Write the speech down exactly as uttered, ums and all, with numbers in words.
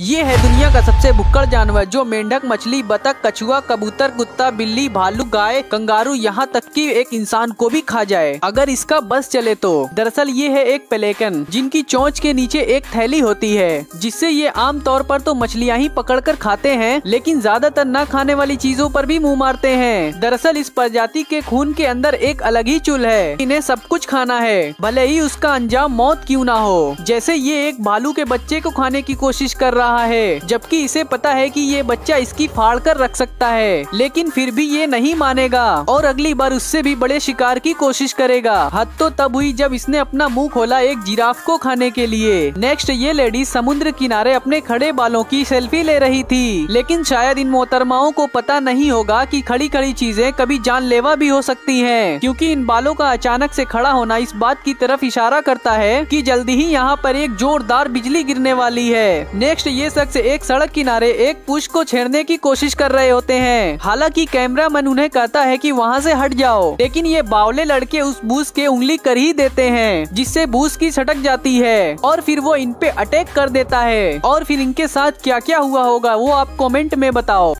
ये है दुनिया का सबसे भुक्कड़ जानवर जो मेंढक, मछली, बतख, कछुआ, कबूतर, कुत्ता, बिल्ली, भालू, गाय, कंगारू, यहाँ तक कि एक इंसान को भी खा जाए अगर इसका बस चले तो। दरअसल ये है एक पेलेकन जिनकी चोंच के नीचे एक थैली होती है जिससे ये आम तौर पर तो मछलियाँ ही पकड़कर खाते हैं, लेकिन ज्यादातर न खाने वाली चीजों पर भी मुँह मारते हैं। दरअसल इस प्रजाति के खून के अंदर एक अलग ही चुल है, इन्हें सब कुछ खाना है भले ही उसका अंजाम मौत क्यूँ न हो। जैसे ये एक भालू के बच्चे को खाने की कोशिश कर है, जबकि इसे पता है कि ये बच्चा इसकी फाड़ कर रख सकता है, लेकिन फिर भी ये नहीं मानेगा और अगली बार उससे भी बड़े शिकार की कोशिश करेगा। हद तो तब हुई जब इसने अपना मुंह खोला एक जिराफ को खाने के लिए। नेक्स्ट, ये लेडी समुद्र किनारे अपने खड़े बालों की सेल्फी ले रही थी, लेकिन शायद इन मोहतरमाओं को पता नहीं होगा कि खड़ी खड़ी चीजें कभी जानलेवा भी हो सकती है, क्योंकि इन बालों का अचानक से खड़ा होना इस बात की तरफ इशारा करता है कि जल्दी ही यहाँ पर एक जोरदार बिजली गिरने वाली है। नेक्स्ट, ये शख्स एक सड़क किनारे एक पुश को छेड़ने की कोशिश कर रहे होते हैं, हालांकि कैमरामैन उन्हें कहता है कि वहाँ से हट जाओ, लेकिन ये बावले लड़के उस बूस के उंगली कर ही देते हैं जिससे बूस की सटक जाती है और फिर वो इन पे अटैक कर देता है। और फिर इनके साथ क्या क्या हुआ होगा वो आप कमेंट में बताओ।